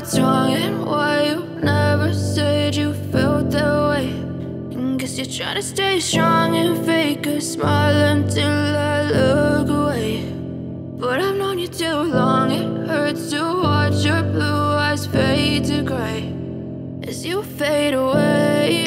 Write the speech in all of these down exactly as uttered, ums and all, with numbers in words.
what's wrong and why you never said you felt that way. And guess you're trying to stay strong and fake a smile until I look away. But I've known you too long, it hurts to watch your blue eyes fade to gray as you fade away,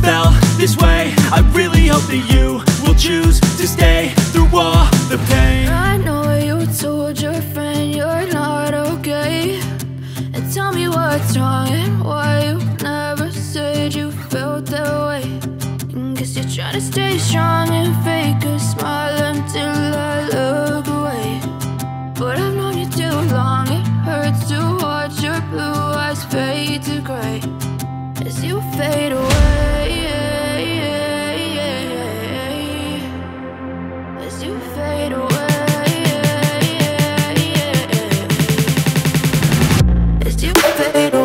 felt this way. I really hope that you will choose to stay through all the pain. I know you told your friend you're not okay, and tell me what's wrong and why you never said you felt that way. Guess you're trying to stay strong and fake a smile until I look away. But I've known you too long, it hurts to watch your blue eyes fade to gray as you fade away, as you fade away, as you fade away.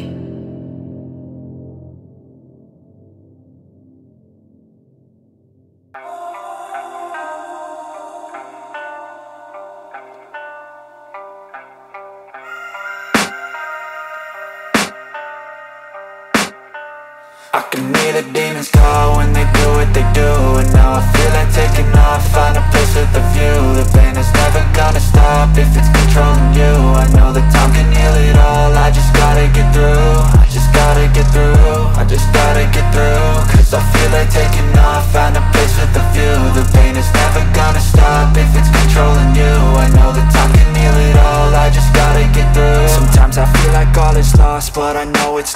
I can hear the demons call when they do what they do, and now I feel like taking off, find a place with a view. The pain is never gonna stop if it's controlling you. I know that time can heal it all, I just gotta get through. I just gotta get through, I just gotta get through. Cause I feel like taking off, find a place with a view. The pain is never gonna stop if it's controlling you. I know that time can heal it all, I just gotta get through. Sometimes I feel like all is lost, but I know it's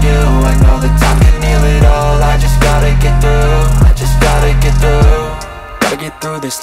you. I know the time can heal it all, I just gotta get through. I just gotta get through. Gotta get through this,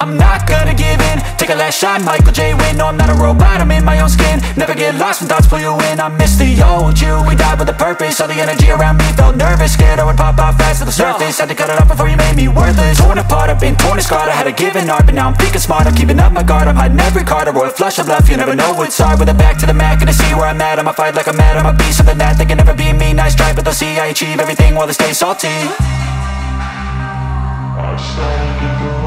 I'm not gonna give in, take a last shot, Michael J. Win. No, I'm not a robot, I'm in my own skin. Never get lost when thoughts pull you in. I miss the old you, we died with a purpose. All the energy around me felt nervous, scared I would pop out fast to the surface. Had to cut it off before you made me worthless. Torn apart, I've been torn and scarred. I had a given heart, but now I'm thinking smart. I'm keeping up my guard, I'm hiding every card. A royal flush of love, you never know what's hard. With a back to the mat, gonna see where I'm at. I'ma fight like I'm mad, I'ma be something that they can never be me. Nice try, but they'll see I achieve everything while they stay salty. I started to grow.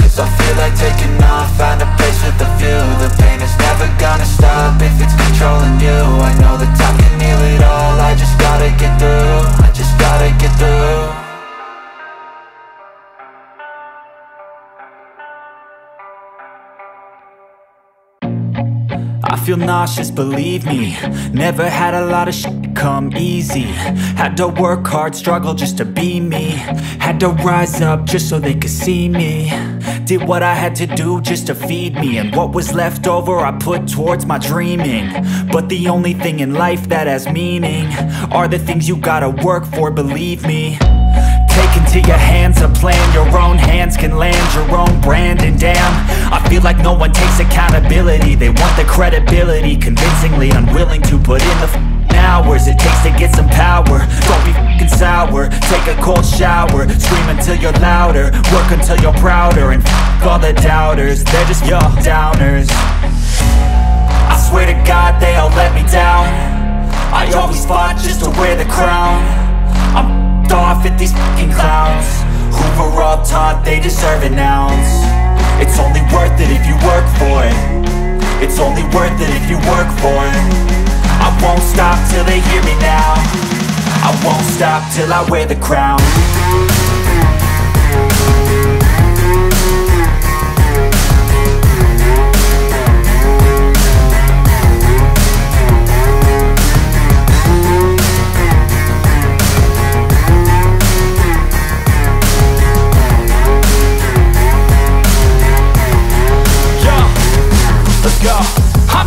Cause I feel like taking off, find a place with a view. The pain is never gonna stop if it's controlling you. I know that time can heal it all, I just gotta get through. I just gotta get through. I feel nauseous, believe me. Never had a lot of shit come easy. Had to work hard, struggle just to be me. Had to rise up just so they could see me. Did what I had to do just to feed me, and what was left over I put towards my dreaming. But the only thing in life that has meaning are the things you gotta work for, believe me. Take into your hands a plan, your own hands can land your own brand. And damn, I feel like no one takes accountability. They want the credibility, convincingly unwilling to put in the f***ing hours it takes to get some power. Don't be f***ing sour, take a cold shower. Scream until you're louder, work until you're prouder. And f*** all the doubters, they're just your downers. I swear to God they all let me down. I always fought just to wear the crown. I'm off at these fucking clowns who were all taught they deserve an ounce. It's only worth it if you work for it. It's only worth it if you work for it. I won't stop till they hear me now. I won't stop till I wear the crown. I'm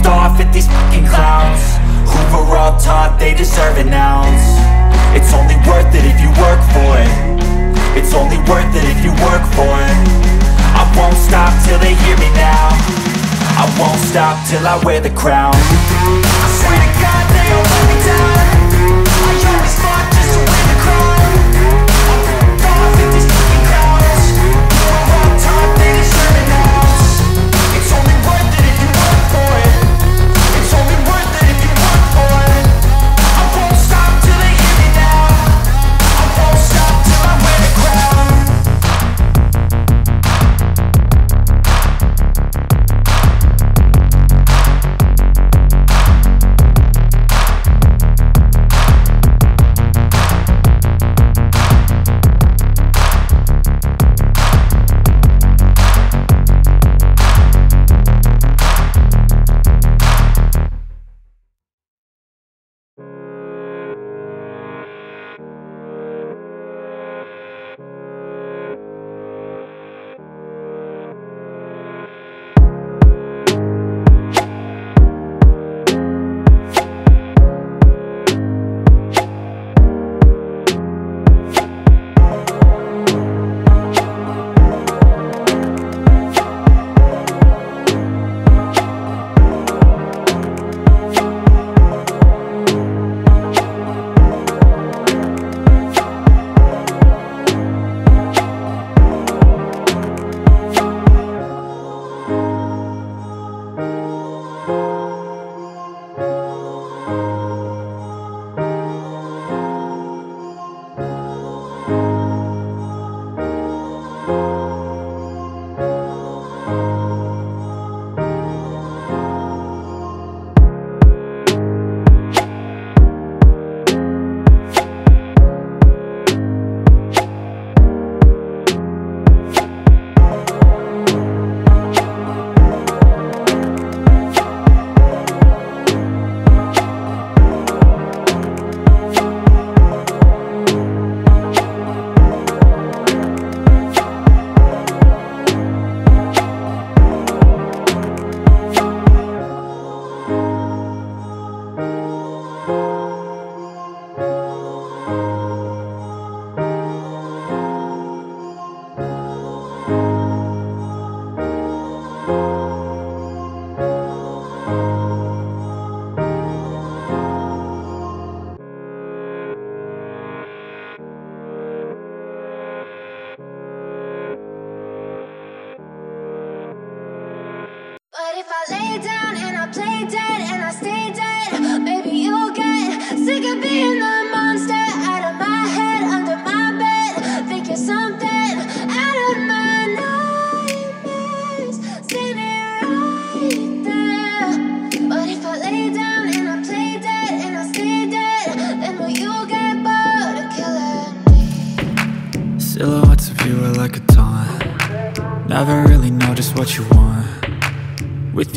f***ed off at these f***ing clowns who were all taught they deserve an ounce. It's only worth it if you work for it. It's only worth it if you work for it. I won't stop till they hear me now. I won't stop till I wear the crown. I swear to God they all let me down. I always fought just to wear the crown. I'm ripped off at these f***ing clowns who were all taught they deserve an ounce. It's only worth it if you work for it. It's only worth it if you work for it. I won't stop till they hear me now. I won't stop till I wear the crown. Never really know just what you want. With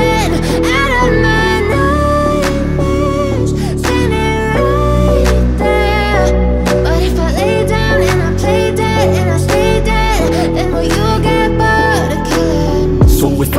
out of my nightmares, standing right there. But if I lay down and I play dead and I stay, then will you get bored of killing me? So if I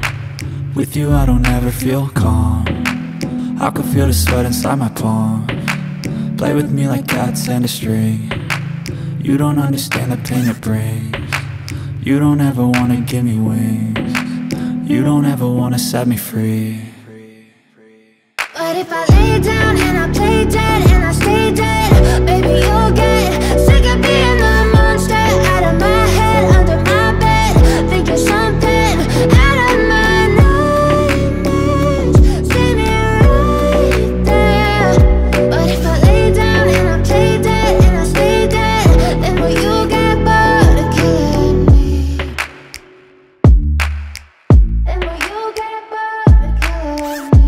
With you, I don't ever feel calm. I can feel the sweat inside my palm. Play with me like cats and a string. You don't understand the pain it brings. You don't ever wanna give me wings. You don't ever wanna set me free. But if I lay down and I play dead and I stay dead, baby, you'll get sick of being the monster out of my head, under my bed, thinking something out of my nightmares. See me right there. But if I lay down and I play dead and I stay dead, then will you get bored of killing me? Then will you get bored of killing me?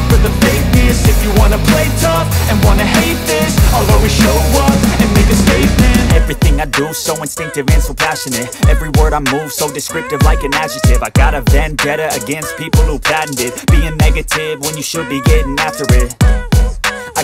for the fakeness. If you wanna play tough and wanna hate this, I'll always show up and make a statement. Everything I do, so instinctive and so passionate. Every word I move, so descriptive like an adjective. I got a vendetta against people who patented being negative when you should be getting after it. I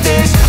this,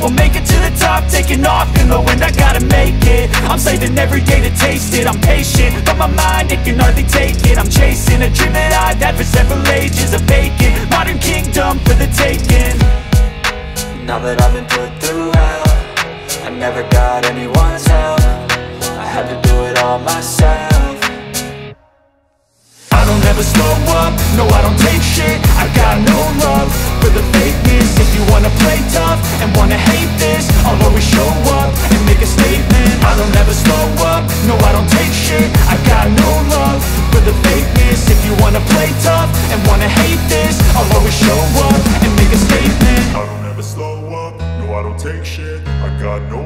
will make it to the top, taking off in the wind. I gotta make it, I'm saving every day to taste it. I'm patient, but my mind, it can hardly take it. I'm chasing a dream that I've had for several ages. A vacant, modern kingdom for the taking. Now that I've been put through hell, I never got anyone's help. I had to do it all myself. I don't ever slow up, no I don't take shit. I've got no love for the fakeness. If you wanna play tough and wanna hate this, I'll always show up and make a statement. I don't ever slow up, no I don't take shit. I've got no love for the fakeness. If you wanna play tough and wanna hate this, I'll always show up and make a statement. I don't ever slow up, no I don't take shit. I got no